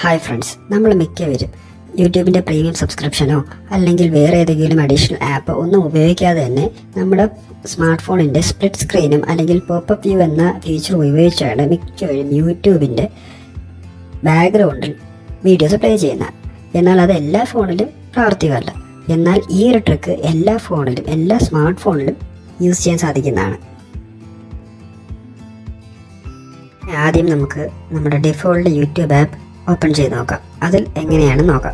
Hi friends, we will make YouTube premium subscription or additional app. Smartphone in the split screen and pop-up view and the feature we will share YouTube in the background videos play Jena. Yenala the Ella phone Prativala. Yenal ear trick Ella phone, Ella smartphone use chance Adigana. Adim Namka, number default YouTube app open Jenoka. Adil Enganoka.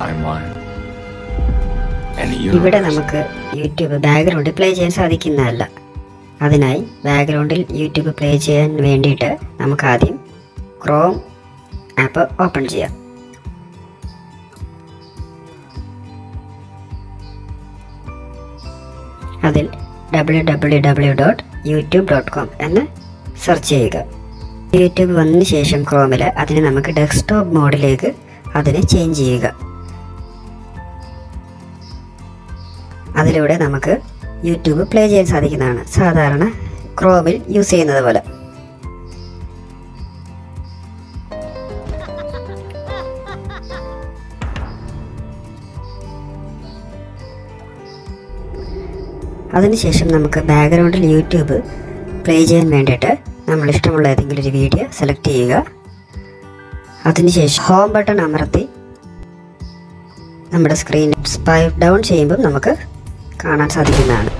Timeline. ഇവിടെ നമുക്ക് YouTube ബാക്ക്ഗ്രൗണ്ടിൽ play ചെയ്യാൻ സാധിക്കുന്നതല്ല. അതിനായി ബാക്ക്ഗ്രൗണ്ടിൽ YouTube play ചെയ്യാൻ വേണ്ടിയിട്ട് നമുക്ക് ആദ്യം Chrome ആപ്പ് ഓപ്പൺ ചെയ്യാം. അതിൽ www.youtube.com എന്ന് സെർച്ച് ചെയ്യുക. യൂട്യൂബ് വന്നതിന് ശേഷം Chromeൽ അതിനെ നമുക്ക് ഡെസ്ക്ടോപ്പ് മോഡിലേക്ക് അതിനെ ചേഞ്ച് ചെയ്യുക. അതിലൂടെ നമുക്ക് യൂട്യൂബ് പ്ലേ ചെയ്യാൻ സാധിക്കുന്നതാണ് സാധാരണ ക്രോമിൽ യൂസ് ചെയ്യുന്നത് പോലെ. അതിനുശേഷം നമുക്ക് ബാക്ക്ഗ്രൗണ്ടിൽ യൂട്യൂബ് പ്ലേ ചെയ്യാൻ വേണ്ടിയിട്ട് നമ്മൾ ഇഷ്ടമുള്ള ഏതെങ്കിലും ഒരു വീഡിയോ സെലക്ട് ചെയ്യുക. അതിനുശേഷം ഹോം ബട്ടൺ അമർത്തി നമ്മുടെ സ്ക്രീൻ സ്പൈപ്പ് ഡൗൺ ചെയ്യുമ്പോൾ നമുക്ക് കാണാൻ സാധിക്കുന്നതാണ്.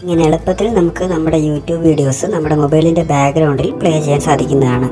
ഇങ്ങനെ എളുപ്പത്തിൽ നമുക്ക് നമ്മുടെ യൂട്യൂബ് വീഡിയോസ് നമ്മുടെ മൊബൈലിൻ്റെ ബാക്ക്ഗ്രൗണ്ടിൽ പ്ലേ ചെയ്യാൻ സാധിക്കുന്നതാണ്.